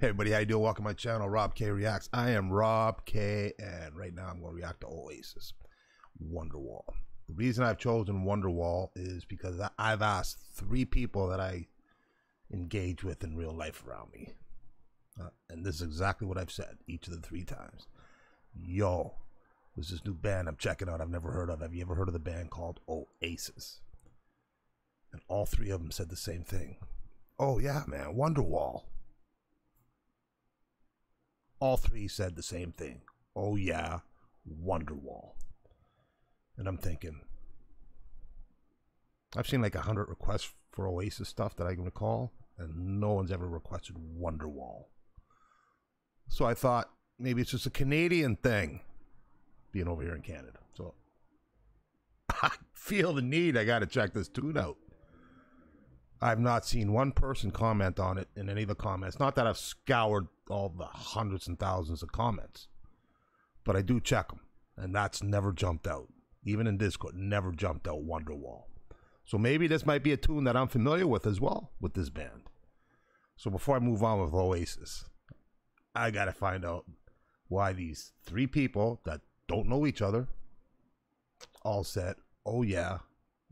Hey everybody, how you doing? Welcome to my channel, Rob K Reacts. I am Rob K, and right now I'm going to react to Oasis, Wonderwall. The reason I've chosen Wonderwall is because I've asked three people that I engage with in real life around me, and this is exactly what I've said each of the three times. Yo, there's this new band I'm checking out I've never heard of. Have you ever heard of the band called Oasis? And all three of them said the same thing. Oh yeah, man, Wonderwall. All three said the same thing. Oh yeah, Wonderwall. And I'm thinking, I've seen like 100 requests for Oasis stuff that I can recall, and no one's ever requested Wonderwall. So I thought maybe it's just a Canadian thing, being over here in Canada. So I feel the need. I got to check this tune out. I've not seen one person comment on it in any of the comments. Not that I've scoured all the hundreds and thousands of comments, but I do check them, and that's never jumped out. Even in Discord, never jumped out Wonderwall. So maybe this might be a tune that I'm familiar with as well with this band. So before I move on with Oasis, I gotta find out why these three people that don't know each other all said, oh yeah,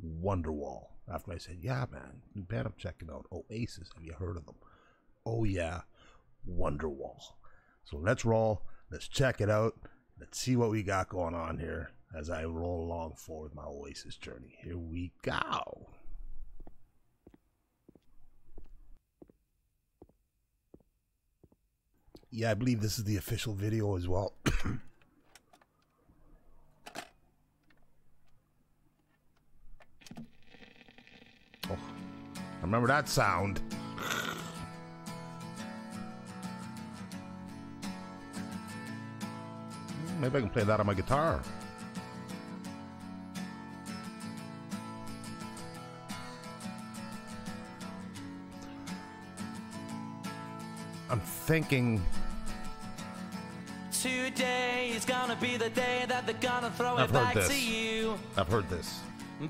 Wonderwall. After I said, yeah, man, you bet I'm checking out Oasis. Have you heard of them? Oh, yeah, Wonderwall. So let's roll. Let's check it out. Let's see what we got going on here as I roll along forward my Oasis journey. Here we go. Yeah, I believe this is the official video as well. Remember that sound. Maybe I can play that on my guitar. I'm thinking today is gonna be the day that they're gonna throw it back to you. I've heard this.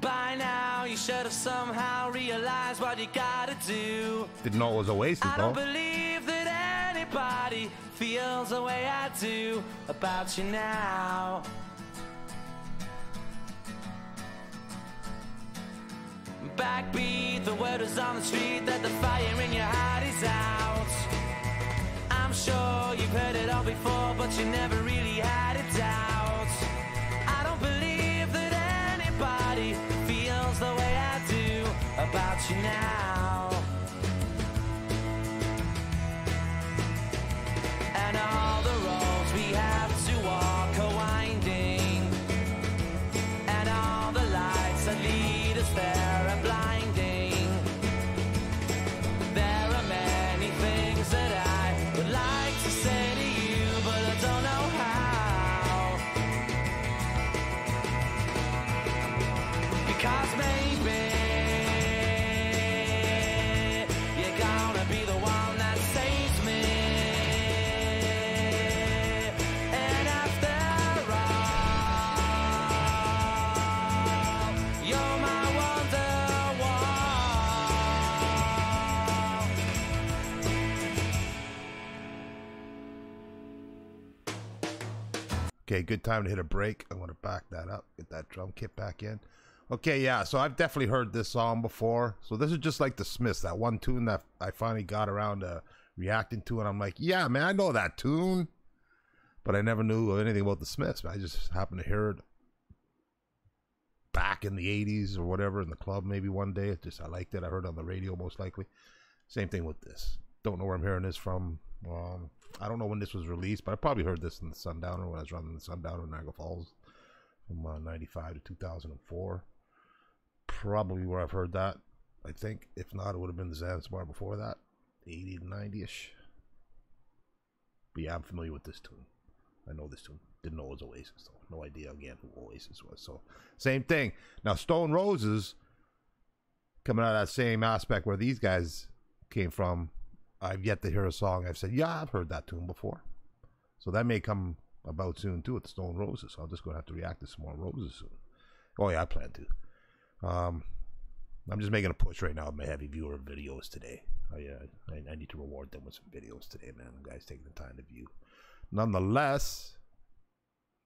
By now, you should have somehow realized what you gotta do. Didn't know it was Oasis, though. I don't believe that anybody feels the way I do about you now. Backbeat, the word is on the street that the fire in your heart is out. I'm sure you've heard it all before, but you never really had a doubt. I don't believe that body feels the way I do about you now. And all the roads we have to walk are winding, and all the lights that lead us there are blinding. There are many things that I would like to say to you, but I don't know how. Cause maybe you're gonna be the one that saves me. And after all, you're my Wonderwall. Okay, good time to hit a break. I'm gonna back that up, get that drum kit back in. Okay, yeah, so I've definitely heard this song before. So this is just like The Smiths, that one tune that I finally got around to reacting to, and I'm like, yeah, man, I know that tune. But I never knew anything about The Smiths. I just happened to hear it back in the 80s or whatever in the club maybe one day. It's just I liked it. I heard it on the radio most likely. Same thing with this. Don't know where I'm hearing this from. I don't know when this was released, but I probably heard this in the Sundowner when I was running the Sundowner in Niagara Falls from 95 to 2004. Probably where I've heard that, I think. If not, it would have been the Zan's bar before that, 80 to 90-ish. But yeah, I'm familiar with this tune. I know this tune. Didn't know it was Oasis, though. No idea, again, who Oasis was. So, same thing. Now, Stone Roses, coming out of that same aspect where these guys came from, I've yet to hear a song I've said, yeah, I've heard that tune before. So that may come about soon, too, with the Stone Roses. So I'm just going to have to react to some more Roses soon. Oh, yeah, I plan to. I'm just making a push right now with my heavy viewer videos today. I need to reward them with some videos today, man. The guys taking the time to view. Nonetheless,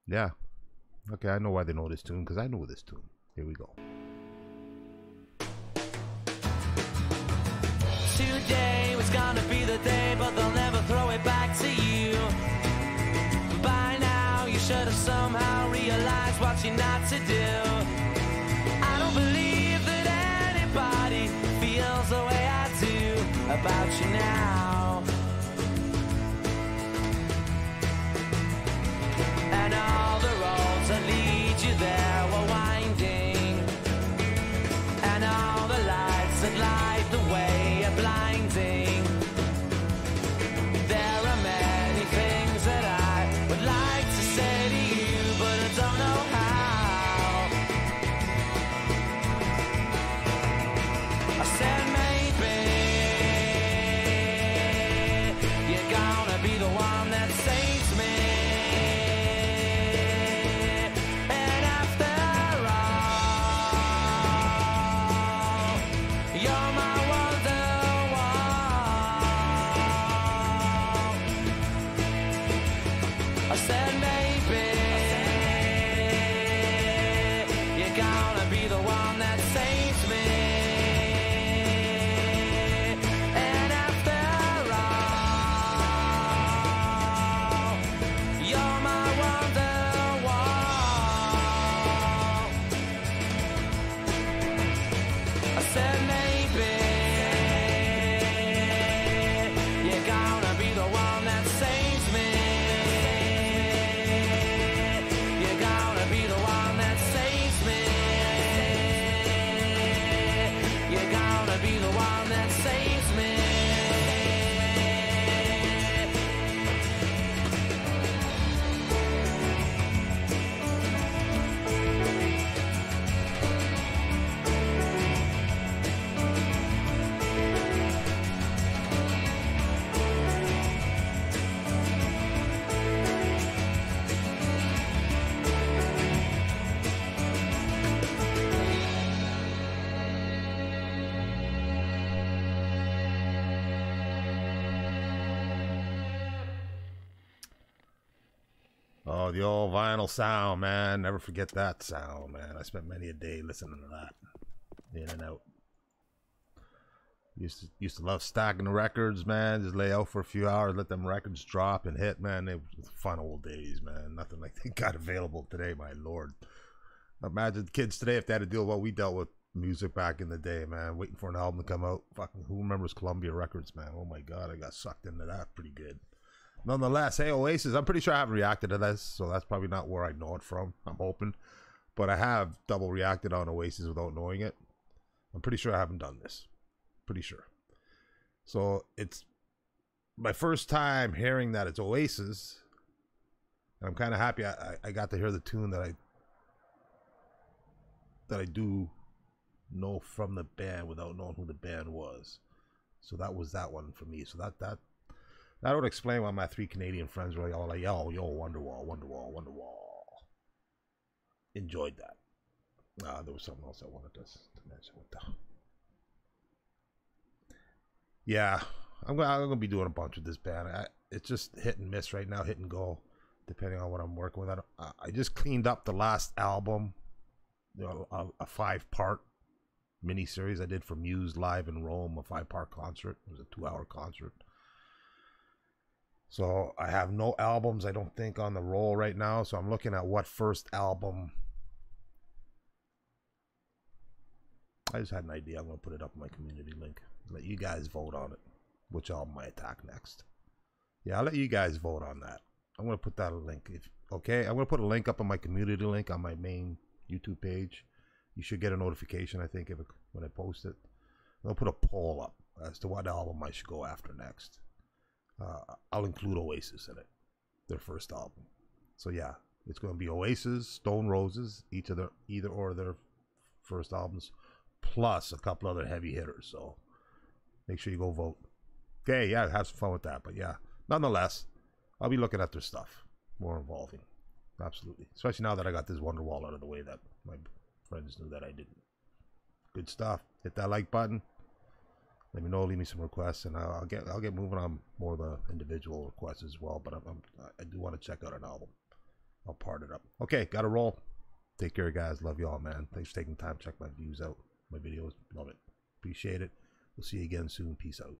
yeah. Okay, I know why they know this tune, because I know this tune. Here we go. Today was gonna be the day, but they'll never throw it back to you. By now, you should have somehow realized what you're not to do. I don't believe that anybody feels the way I do about you now. And all the roads that lead you there were winding, and all the lights that light the way are blinding. There are many things that I would like to say to you, but I don't know how. I said maybe you're gonna be the one that saves me. Oh, the old vinyl sound, man. Never forget that sound, man. I spent many a day listening to that. In and out. Used to love stacking the records, man. Just lay out for a few hours, let them records drop and hit, man. It was fun old days, man. Nothing like they got available today, my lord. Imagine kids today if they had to deal with what we dealt with music back in the day, man. Waiting for an album to come out. Fucking who remembers Columbia Records, man? Oh my god, I got sucked into that pretty good. Nonetheless, hey, Oasis, I'm pretty sure I haven't reacted to this, so that's probably not where I know it from, I'm hoping. But I have double reacted on Oasis without knowing it. I'm pretty sure I haven't done this. Pretty sure. So it's my first time hearing that it's Oasis. And I'm kind of happy I got to hear the tune that I do know from the band without knowing who the band was. So that was that one for me. So that would explain why my three Canadian friends were all like, yo, Wonderwall, Wonderwall, Wonderwall. Enjoyed that. There was something else I wanted to mention. What the... Yeah, I'm gonna be doing a bunch with this band. It's just hit and miss right now, hit and go, depending on what I'm working with. I just cleaned up the last album, you know, a 5-part miniseries I did for Muse live in Rome, a 5-part concert. It was a 2-hour concert. So I have no albums, I don't think, on the roll right now. So I'm looking at what first album. I just had an idea. I'm going to put it up in my community link. Let you guys vote on it. Which album I attack next. Yeah, I'll let you guys vote on that. I'm going to put that link. Okay, I'm going to put a link up on my community link on my main YouTube page. You should get a notification, I think, when I post it. I'll put a poll up as to what album I should go after next. I'll include Oasis in it, their first album. So yeah, it's going to be Oasis, Stone Roses, either or their first albums, plus a couple other heavy hitters. So make sure you go vote. Okay, yeah, have some fun with that. But yeah, nonetheless, I'll be looking at their stuff, more involving, absolutely. Especially now that I got this Wonderwall out of the way that my friends knew that I didn't. Good stuff. Hit that like button. Let me know. Leave me some requests, and I'll get moving on more of the individual requests as well. But I do want to check out an album. I'll part it up. Okay, gotta roll. Take care, guys. Love y'all, man. Thanks for taking the time. Check my views out. My videos. Love it. Appreciate it. We'll see you again soon. Peace out.